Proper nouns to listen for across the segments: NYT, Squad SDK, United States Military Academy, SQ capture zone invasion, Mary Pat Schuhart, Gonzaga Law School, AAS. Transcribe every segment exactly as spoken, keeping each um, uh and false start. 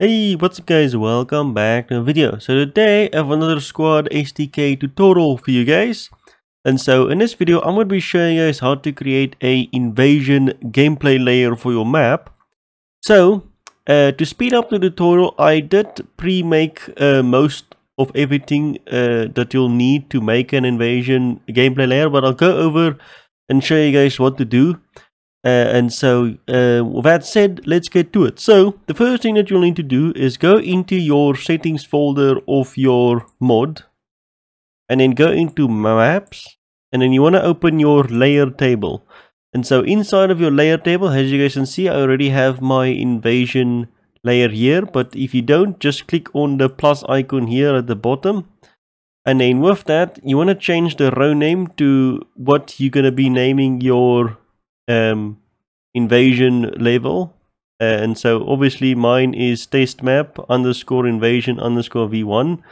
Hey, what's up guys, welcome back to a video. So today I have another Squad S D K tutorial for you guys. And so in this video I'm going to be showing you guys how to create a invasion gameplay layer for your map. So uh, to speed up the tutorial, I did pre-make uh, most of everything uh, that you'll need to make an invasion gameplay layer, but I'll go over and show you guys what to do. Uh, and so uh, with that said, let's get to it. So the first thing that you'll need to do is go into your settings folder of your mod and then go into maps, and then you want to open your layer table. And so inside of your layer table, as you guys can see, I already have my invasion layer here, but if you don't, just click on the plus icon here at the bottom. And then with that, you want to change the row name to what you're going to be naming your um invasion level, uh, and so obviously mine is test map underscore invasion underscore v one.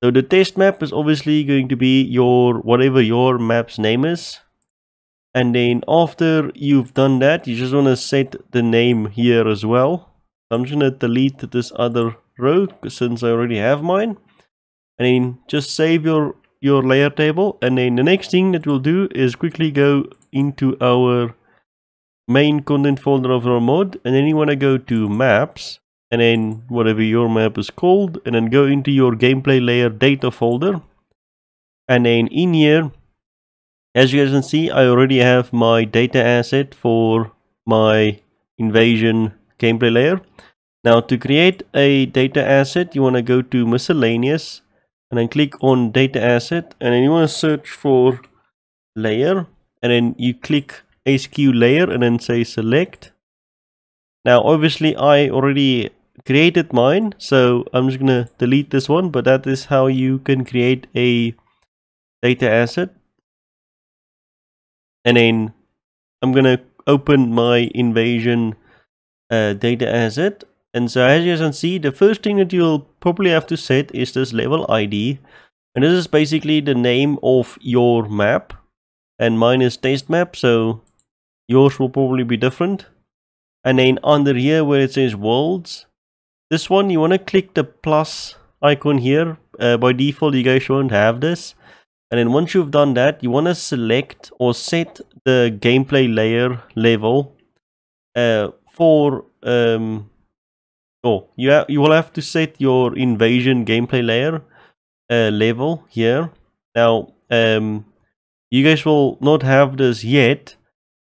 So the test map is obviously going to be your whatever your map's name is, and then after you've done that, you just want to set the name here as well. I'm just going to delete this other row since I already have mine, and then just save your your layer table. And then the next thing that we'll do is quickly go into our main content folder of our mod, and then you want to go to maps and then whatever your map is called, and then go into your gameplay layer data folder. And then in here, as you guys can see, I already have my data asset for my invasion gameplay layer. Now to create a data asset, you want to go to miscellaneous and then click on data asset, and then you want to search for layer, and then you click S Q layer and then say select. Now obviously I already created mine, so I'm just gonna delete this one, but that is how you can create a data asset. And then I'm gonna open my invasion uh, data asset. And so as you can see, the first thing that you'll probably have to set is this level I D, and this is basically the name of your map, and mine is test map, so yours will probably be different. And then under here where it says worlds, this one you want to click the plus icon here. Uh, by default you guys shouldn't have this. And then once you've done that, you want to select or set the gameplay layer level uh, for um oh you, ha you will have to set your invasion gameplay layer uh, level here. Now um you guys will not have this yet.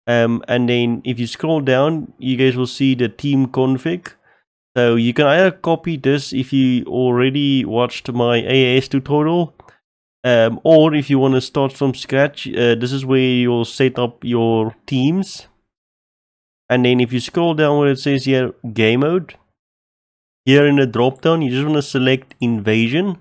Um, and then if you scroll down, you guys will see the team config. So you can either copy this if you already watched my A A S tutorial, um, or if you want to start from scratch, uh, this is where you'll set up your teams. And then if you scroll down where it says here game mode, here in the drop down you just want to select invasion.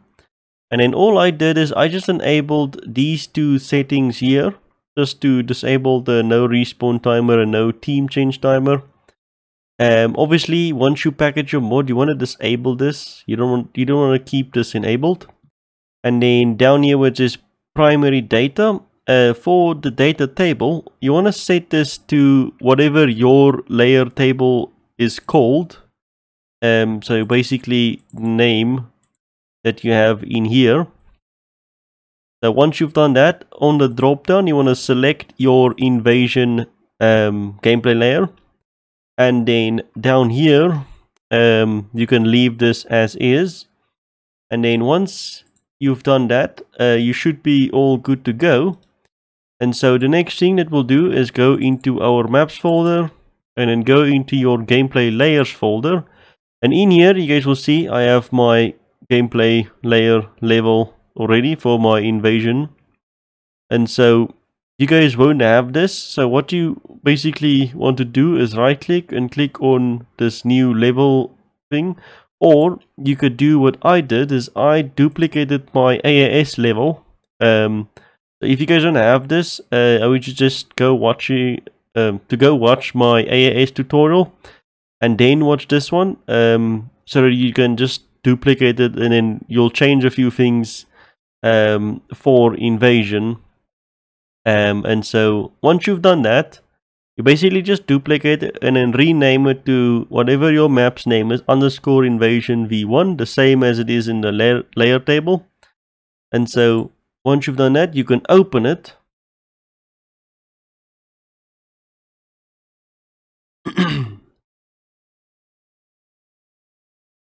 And then all I did is I just enabled these two settings here, just to disable the no respawn timer and no team change timer. Um, obviously once you package your mod, you want to disable this. You don't want you don't want to keep this enabled. And then down here which is primary data, uh, for the data table, you want to set this to whatever your layer table is called. Um, so basically name that you have in here. So once you've done that, on the drop down you want to select your invasion um, gameplay layer, and then down here um, you can leave this as is. And then once you've done that, uh, you should be all good to go. And so the next thing that we'll do is go into our maps folder and then go into your gameplay layers folder, and in here you guys will see I have my gameplay layer level already for my invasion. And so you guys won't have this, so what you basically want to do is right click and click on this new level thing, or you could do what I did is I duplicated my A A S level. Um, if you guys don't have this, uh, I would just go watch it, um, to go watch my A A S tutorial and then watch this one, um, so that you can just duplicate it and then you'll change a few things um for invasion. Um and so once you've done that, You basically just duplicate it and then rename it to whatever your map's name is, underscore invasion v one, the same as it is in the layer, layer table. And so once you've done that, you can open it.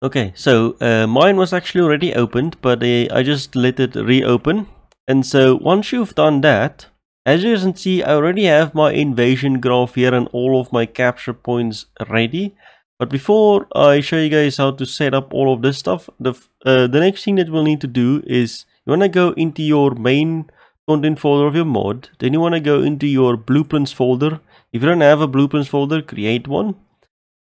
Okay, so uh, mine was actually already opened, but uh, I just let it reopen. And so once you've done that, as you can see, I already have my invasion graph here and all of my capture points ready. But before I show you guys how to set up all of this stuff, the, uh, the next thing that we'll need to do is you want to go into your main content folder of your mod. Then you want to go into your blueprints folder. If you don't have a blueprints folder, create one.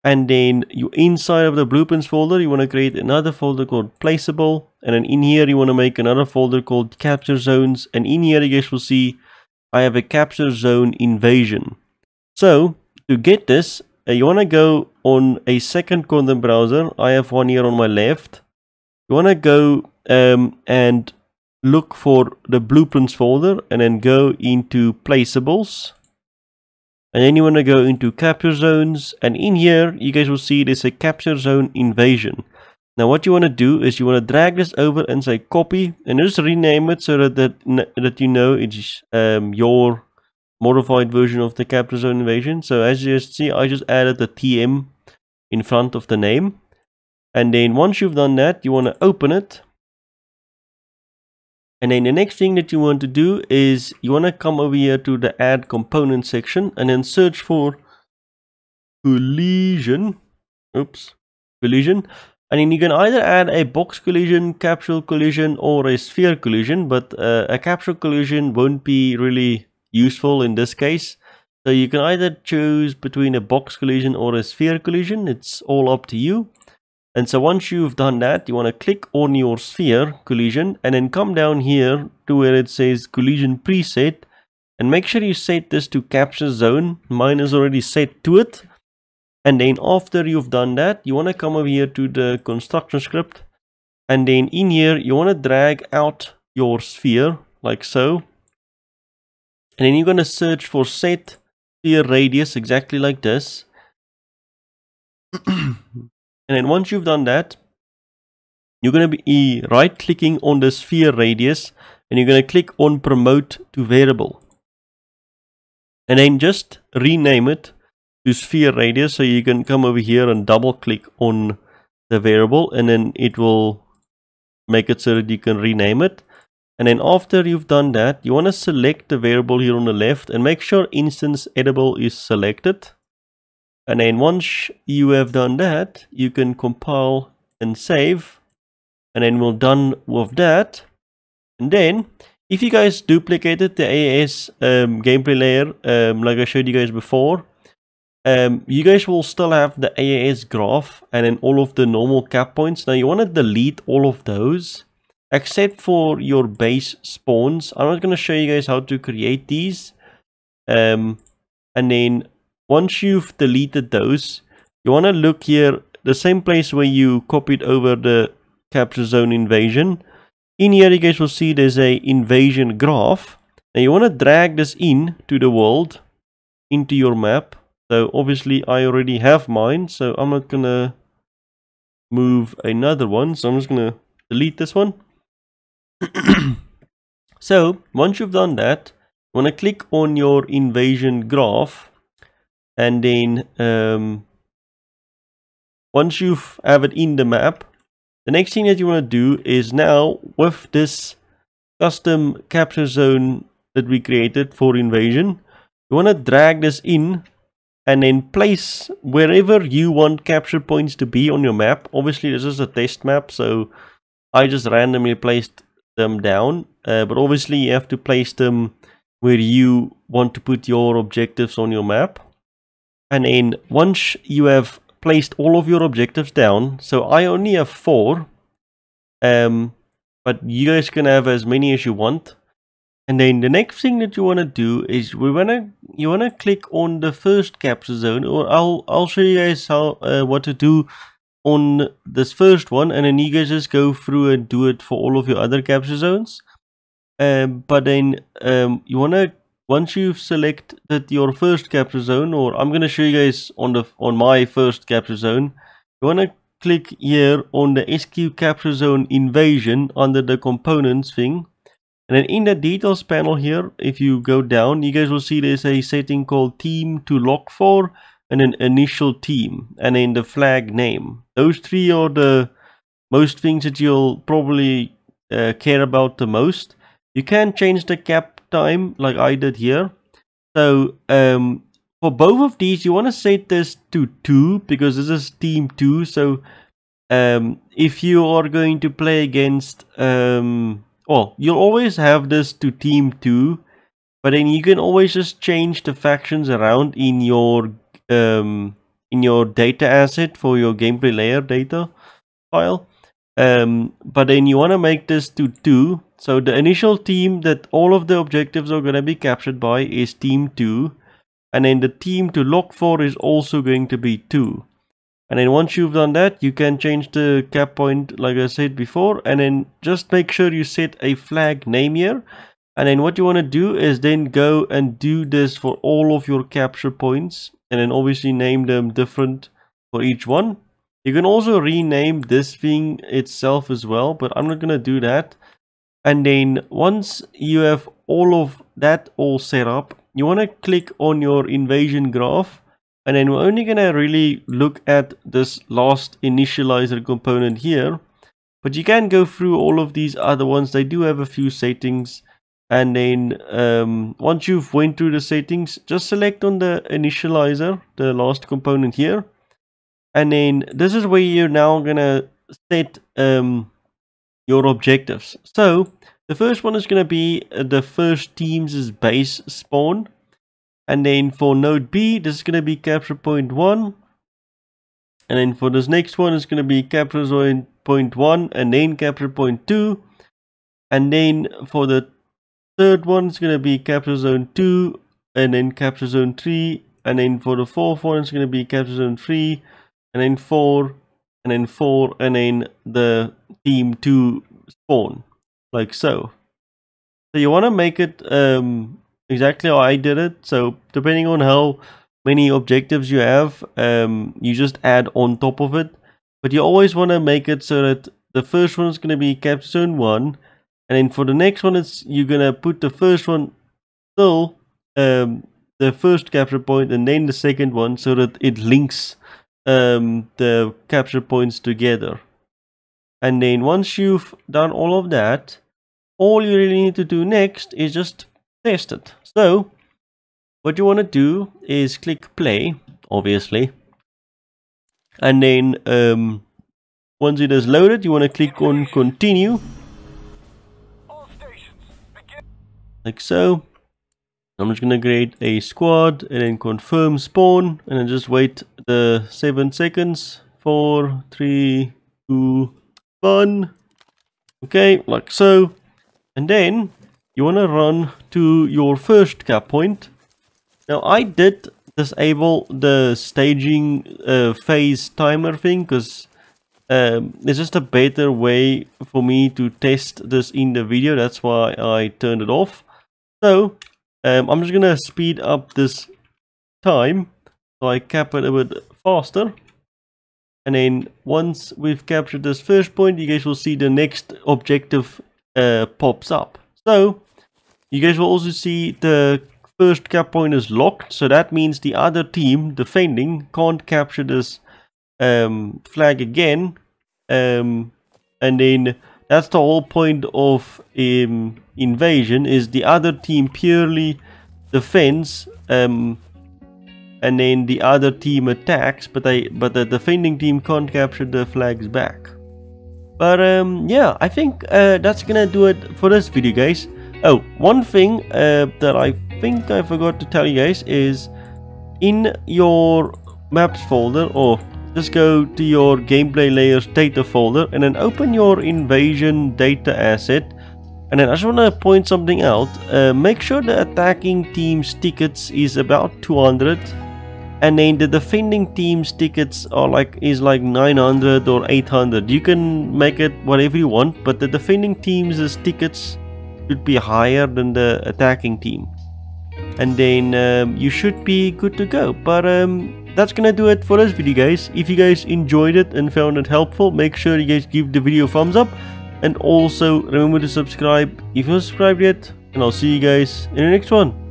And then you inside of the blueprints folder, you want to create another folder called placeable. And then in here, you want to make another folder called capture zones. And in here, you guys will see I have a capture zone invasion. So to get this, you want to go on a second content browser. I have one here on my left. You want to go um, and look for the blueprints folder and then go into placeables. And then you want to go into capture zones, and in here you guys will see there's a capture zone invasion. Now what you want to do is you want to drag this over and say copy and just rename it so that that, that you know it's um, your modified version of the capture zone invasion. So as you see, I just added the T M in front of the name. And then once you've done that, you want to open it. And then the next thing that you want to do is you want to come over here to the add component section and then search for collision. Oops, collision. And then you can either add a box collision, capsule collision, or a sphere collision, but uh, a capsule collision won't be really useful in this case. So you can either choose between a box collision or a sphere collision. It's all up to you. And so once you've done that, you want to click on your sphere collision and then come down here to where it says collision preset and make sure you set this to capture zone. Mine is already set to it. And then after you've done that, you want to come over here to the construction script. And then in here, you want to drag out your sphere like so. And then you're going to search for set sphere radius exactly like this. And then once you've done that, you're going to be right clicking on the sphere radius and you're going to click on promote to variable. And then just rename it to sphere radius. So you can come over here and double click on the variable and then it will make it so that you can rename it. And then after you've done that, you want to select the variable here on the left and make sure instance editable is selected. And then once you have done that, you can compile and save. And then we're done with that. And then if you guys duplicated the A A S um, gameplay layer, um, like I showed you guys before, um, you guys will still have the A A S graph and then all of the normal cap points. Now you want to delete all of those except for your base spawns. I'm not going to show you guys how to create these. Um, and then once you've deleted those, you want to look here, the same place where you copied over the capture zone invasion. In here, you guys will see there's a invasion graph. Now you want to drag this in to the world, into your map. So obviously I already have mine, so I'm not going to move another one. So I'm just going to delete this one. So once you've done that, you want to click on your invasion graph. And then um, once you have it in the map, the next thing that you want to do is now with this custom capture zone that we created for invasion, you want to drag this in and then place wherever you want capture points to be on your map. Obviously, this is a test map, so I just randomly placed them down, uh, but obviously you have to place them where you want to put your objectives on your map. And then once you have placed all of your objectives down, so I only have four, um, but you guys can have as many as you want. And then the next thing that you want to do is we wanna you wanna click on the first capture zone, or I'll I'll show you guys how uh, what to do on this first one, and then you guys just go through and do it for all of your other capture zones. Um, but then um, you wanna Once you've selected your first capture zone, or I'm going to show you guys on the on my first capture zone, you want to click here on the S Q capture zone invasion under the components thing. And then in the details panel here, if you go down, you guys will see there's a setting called team to lock for, and then initial team, and then the flag name. Those three are the most things that you'll probably uh, care about the most. You can change the cap time like I did here. So um, for both of these, you want to set this to two, because this is team two. So um, if you are going to play against... Um, Well, you'll always have this to team two, but then you can always just change the factions around in your um, in your data asset for your gameplay layer data file. Um, but then you want to make this to two. So the initial team that all of the objectives are going to be captured by is team two. And then the team to lock for is also going to be two. And then once you've done that, you can change the cap point like I said before, and then just make sure you set a flag name here. And then what you want to do is then go and do this for all of your capture points, and then obviously name them different for each one. You can also rename this thing itself as well, but I'm not going to do that. And then once you have all of that all set up, you want to click on your invasion graph. And then we're only going to really look at this last initializer component here. But you can go through all of these other ones. They do have a few settings. And then um, once you've went through the settings, just select on the initializer, the last component here. And then this is where you're now going to set um, your objectives. So the first one is going to be the first team's base spawn. And then for node B, this is going to be capture point one. And then for this next one, it's going to be capture zone point one, and then capture point two. And then for the third one, it's going to be capture zone two, and then capture zone three. And then for the fourth one, it's going to be capture zone three, and then four, and then four, and then the team two spawn, like so. So you want to make it... Um, exactly how I did it. So depending on how many objectives you have, um, you just add on top of it. But you always want to make it so that the first one is going to be capture zone one, and then for the next one, it's you're going to put the first one till um, the first capture point, and then the second one, so that it links um, the capture points together. And then once you've done all of that, all you really need to do next is just test it. So what you want to do is click play, obviously, and then um, once it is loaded, you want to click on continue, like so. I'm just going to create a squad and then confirm spawn, and then just wait the seven seconds. Four, three, two, one. Okay, like so. And then you want to run to your first cap point. Now I did disable the staging uh, phase timer thing, because um, it's just a better way for me to test this in the video. That's why I turned it off. So um, I'm just going to speed up this time, so I cap it a bit faster. And then once we've captured this first point, you guys will see the next objective uh, pops up. So you guys will also see the first cap point is locked, so that means the other team defending can't capture this um, flag again, um, and then that's the whole point of um, invasion, is the other team purely defends, um, and then the other team attacks, but they but the defending team can't capture the flags back. But um, yeah, I think uh, that's gonna do it for this video, guys. Oh, one thing uh, that I think I forgot to tell you guys is, in your maps folder, or just go to your gameplay layers data folder, and then open your invasion data asset. And then I just want to point something out. Uh, make sure the attacking team's tickets is about two hundred, and then the defending team's tickets are like is like nine hundred or eight hundred. You can make it whatever you want, but the defending team's tickets should be higher than the attacking team. and then um, you should be good to go. But um, that's gonna do it for this video, guys. If you guys enjoyed it and found it helpful, make sure you guys give the video a thumbs up, and also remember to subscribe if you're not subscribed yet, and I'll see you guys in the next one.